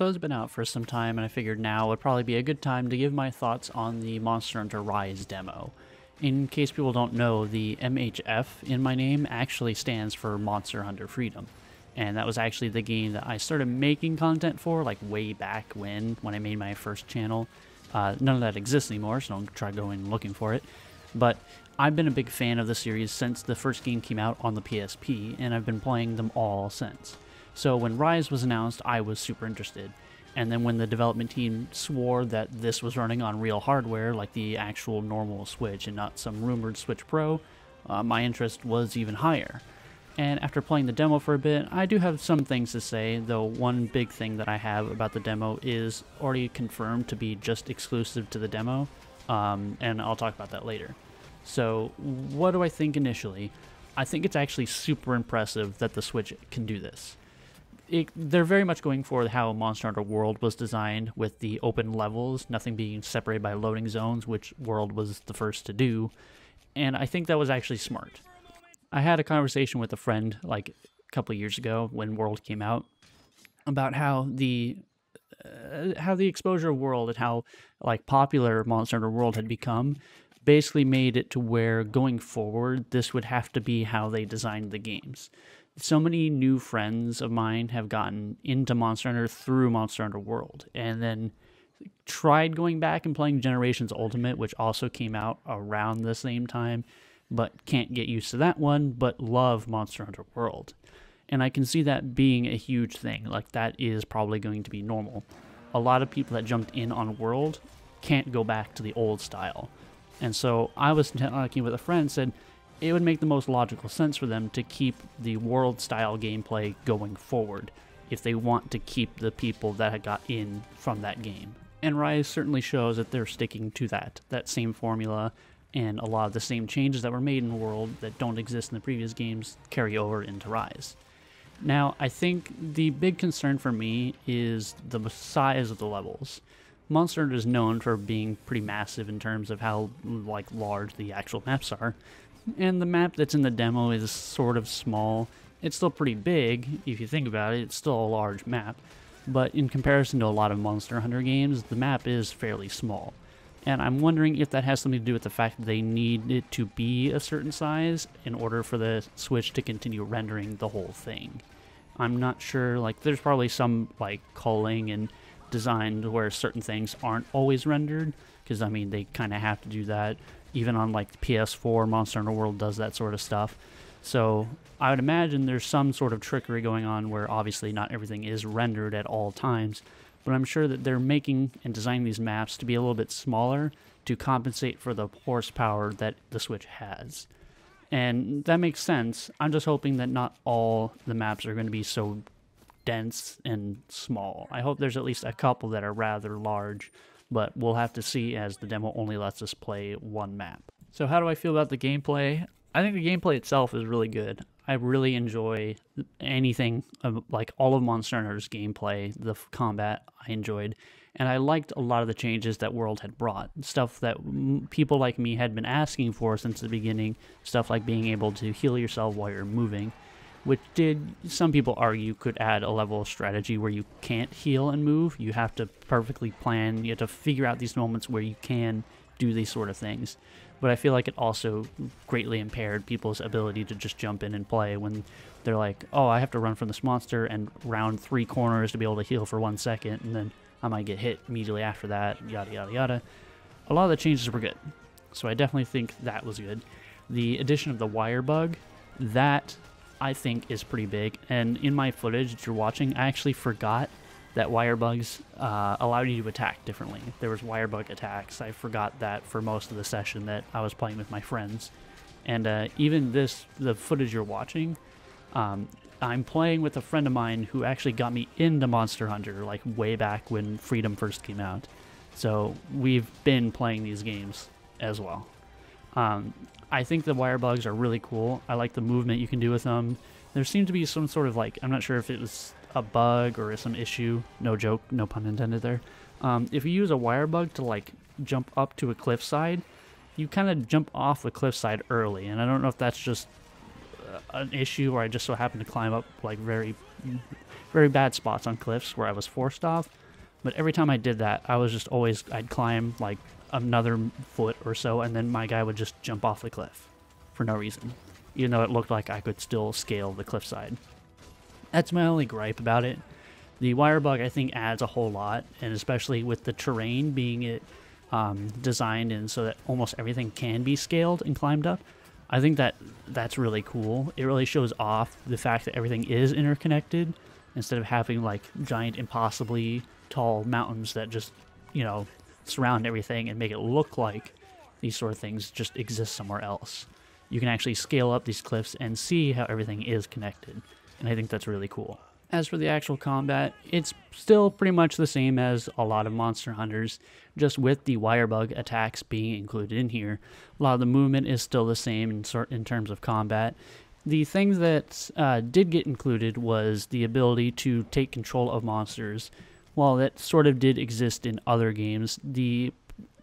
So it's been out for some time, and I figured now would probably be a good time to give my thoughts on the Monster Hunter Rise demo. In case people don't know, the MHF in my name actually stands for Monster Hunter Freedom. And that was actually the game that I started making content for, like way back when I made my first channel. None of that exists anymore, so don't try going looking for it. But I've been a big fan of the series since the first game came out on the PSP, and I've been playing them all since. So when Rise was announced, I was super interested. And then when the development team swore that this was running on real hardware, like the actual normal Switch and not some rumored Switch Pro, my interest was even higher. And after playing the demo for a bit, I do have some things to say, though one big thing that I have about the demo is already confirmed to be just exclusive to the demo, and I'll talk about that later. So what do I think initially? I think it's actually super impressive that the Switch can do this. They're very much going for how Monster Hunter World was designed, with the open levels, nothing being separated by loading zones, which World was the first to do, and I think that was actually smart. I had a conversation with a friend like a couple of years ago when World came out about how the exposure of World and how like popular Monster Hunter World had become basically made it to where going forward this would have to be how they designed the games. So many new friends of mine have gotten into Monster Hunter through Monster Hunter World and then tried going back and playing Generations Ultimate, which also came out around the same time, but can't get used to that one, but love Monster Hunter World. And I can see that being a huge thing. Like, that is probably going to be normal. A lot of people that jumped in on World can't go back to the old style. And so I was talking with a friend and said, it would make the most logical sense for them to keep the World-style gameplay going forward if they want to keep the people that had got in from that game. And Rise certainly shows that they're sticking to that same formula, and a lot of the same changes that were made in World that don't exist in the previous games carry over into Rise. Now, I think the big concern for me is the size of the levels. Monster Hunter is known for being pretty massive in terms of how like large the actual maps are. And the map that's in the demo is sort of small. It's still pretty big, if you think about it. It's still a large map. But in comparison to a lot of Monster Hunter games, the map is fairly small. And I'm wondering if that has something to do with the fact that they need it to be a certain size in order for the Switch to continue rendering the whole thing. I'm not sure, like, there's probably some, like, culling and design to where certain things aren't always rendered, because, I mean, they kind of have to do that. Even on like the PS4, Monster Hunter World does that sort of stuff. So I would imagine there's some sort of trickery going on where obviously not everything is rendered at all times, but I'm sure that they're making and designing these maps to be a little bit smaller to compensate for the horsepower that the Switch has. And that makes sense. I'm just hoping that not all the maps are going to be so dense and small. I hope there's at least a couple that are rather large, but we'll have to see as the demo only lets us play one map. So how do I feel about the gameplay? I think the gameplay itself is really good. I really enjoy anything, like all of Monster Hunter's gameplay, the combat I enjoyed, and I liked a lot of the changes that World had brought. Stuff that people like me had been asking for since the beginning, stuff like being able to heal yourself while you're moving, which some people argue could add a level of strategy where you can't heal and move. You have to perfectly plan, you have to figure out these moments where you can do these sort of things. But I feel like it also greatly impaired people's ability to just jump in and play when they're like, oh, I have to run from this monster and round three corners to be able to heal for 1 second, and then I might get hit immediately after that, yada, yada, yada. A lot of the changes were good, so I definitely think that was good. The addition of the wirebug, that I think is pretty big, and in my footage that you're watching, I actually forgot that wirebugs allowed you to attack differently. There was wirebug attacks. I forgot that for most of the session that I was playing with my friends, and even the footage you're watching, I'm playing with a friend of mine who actually got me into Monster Hunter like way back when Freedom first came out, so we've been playing these games as well. I think the wirebugs are really cool. I like the movement you can do with them. There seemed to be some sort of like, I'm not sure if it was a bug or some issue, no joke, no pun intended there. If you use a wirebug to like jump up to a cliffside, you kind of jump off the cliffside early, and I don't know if that's just an issue or I just so happened to climb up like very very bad spots on cliffs where I was forced off. But every time I did that, I was just always, I'd climb like another foot or so, and then my guy would just jump off the cliff for no reason, even though it looked like I could still scale the cliffside. That's my only gripe about it. The wirebug, I think, adds a whole lot, and especially with the terrain being designed in so that almost everything can be scaled and climbed up, I think that that's really cool. It really shows off the fact that everything is interconnected instead of having like giant, impossibly tall mountains that just, you know, surround everything and make it look like these sort of things just exist somewhere else. You can actually scale up these cliffs and see how everything is connected, and I think that's really cool. As for the actual combat, it's still pretty much the same as a lot of Monster Hunters, just with the wirebug attacks being included in here. A lot of the movement is still the same in terms of combat. The things that did get included was the ability to take control of monsters. While that sort of did exist in other games,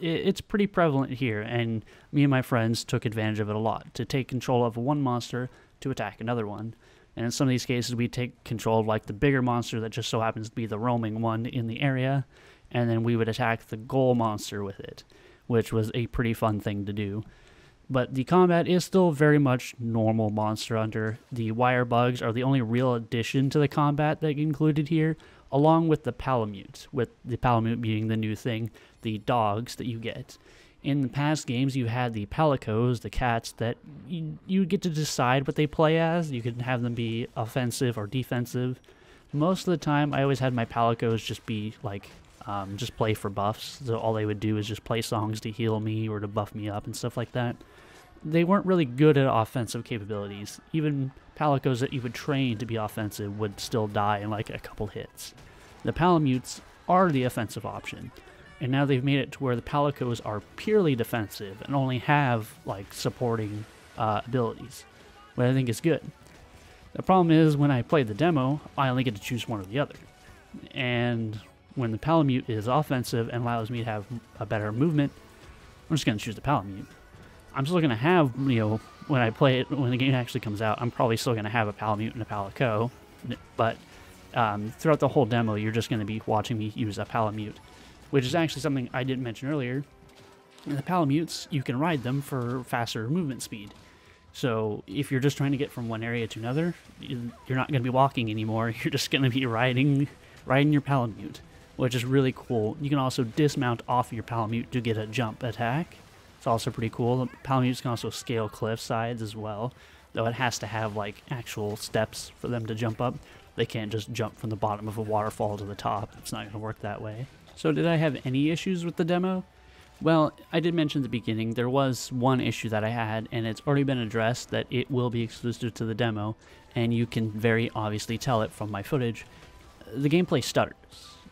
it's pretty prevalent here, and me and my friends took advantage of it a lot, to take control of one monster to attack another one. And in some of these cases, we take control of like the bigger monster that just so happens to be the roaming one in the area, and then we would attack the goal monster with it, which was a pretty fun thing to do. But the combat is still very much normal Monster Hunter. The wirebugs are the only real addition to the combat that included here, along with the Palamute, with the Palamute being the new thing, the dogs that you get. In the past games, you had the Palicos, the cats, that you get to decide what they play as. You can have them be offensive or defensive. Most of the time, I always had my Palicos just be like, just play for buffs. So all they would do is just play songs to heal me or to buff me up and stuff like that. They weren't really good at offensive capabilities. Even Palicos that you would train to be offensive would still die in like a couple hits. The Palamutes are the offensive option. And now they've made it to where the Palicos are purely defensive and only have, like, supporting abilities, which I think is good. The problem is, when I play the demo, I only get to choose one or the other. And when the Palamute is offensive and allows me to have a better movement, I'm just going to choose the Palamute. I'm still going to have, you know, when I play it, when the game actually comes out, I'm probably still going to have a Palamute and a Palico. But throughout the whole demo, you're just going to be watching me use a Palamute, which is actually something I didn't mention earlier. The Palamutes, you can ride them for faster movement speed. So if you're just trying to get from one area to another, you're not going to be walking anymore. You're just going to be riding your Palamute, which is really cool. You can also dismount off your Palamute to get a jump attack. It's also pretty cool. The Palamutes can also scale cliff sides as well, though it has to have like actual steps for them to jump up. They can't just jump from the bottom of a waterfall to the top. It's not going to work that way. So did I have any issues with the demo? Well, I did mention at the beginning there was one issue that I had, and it's already been addressed, that it will be exclusive to the demo, and you can very obviously tell it from my footage. The gameplay stutters,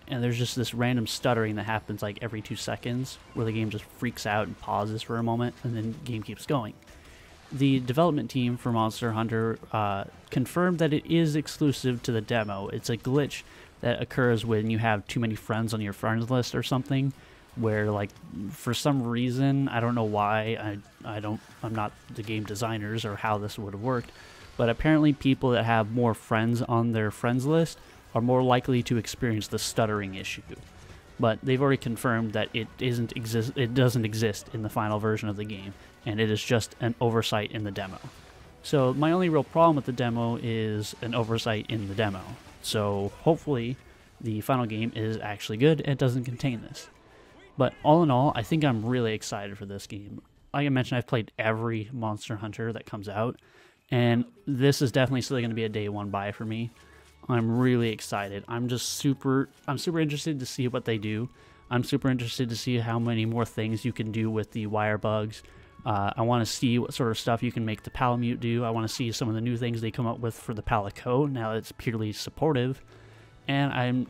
and there's just this random stuttering that happens like every 2 seconds where the game just freaks out and pauses for a moment, and then the game keeps going. The development team for Monster Hunter confirmed that it is exclusive to the demo. It's a glitch that occurs when you have too many friends on your friends list or something, where like for some reason, I don't know why, I'm not the game designers or how this would have worked, but apparently people that have more friends on their friends list are more likely to experience the stuttering issue. But they've already confirmed that it doesn't exist in the final version of the game, and it is just an oversight in the demo. So my only real problem with the demo is an oversight in the demo. So hopefully the final game is actually good and it doesn't contain this. But all in all, I think I'm really excited for this game. Like I mentioned, I've played every Monster Hunter that comes out, and this is definitely still going to be a day one buy for me. I'm really excited. I'm super interested to see what they do. I'm super interested to see how many more things you can do with the wirebugs. I want to see what sort of stuff you can make the Palamute do. I want to see some of the new things they come up with for the Palico, now that it's purely supportive. And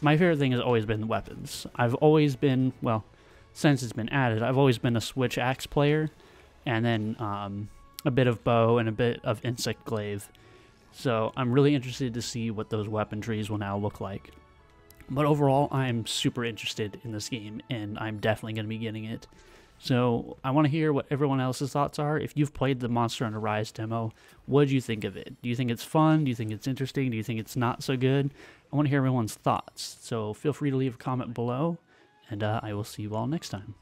my favorite thing has always been the weapons. I've always been, well, since it's been added, I've always been a Switch Axe player, and then a bit of bow and a bit of insect glaive. So I'm really interested to see what those weapon trees will now look like. But overall, I'm super interested in this game, and I'm definitely going to be getting it. So I want to hear what everyone else's thoughts are. If you've played the Monster Hunter Rise demo, what do you think of it? Do you think it's fun? Do you think it's interesting? Do you think it's not so good? I want to hear everyone's thoughts. So feel free to leave a comment below, and I will see you all next time.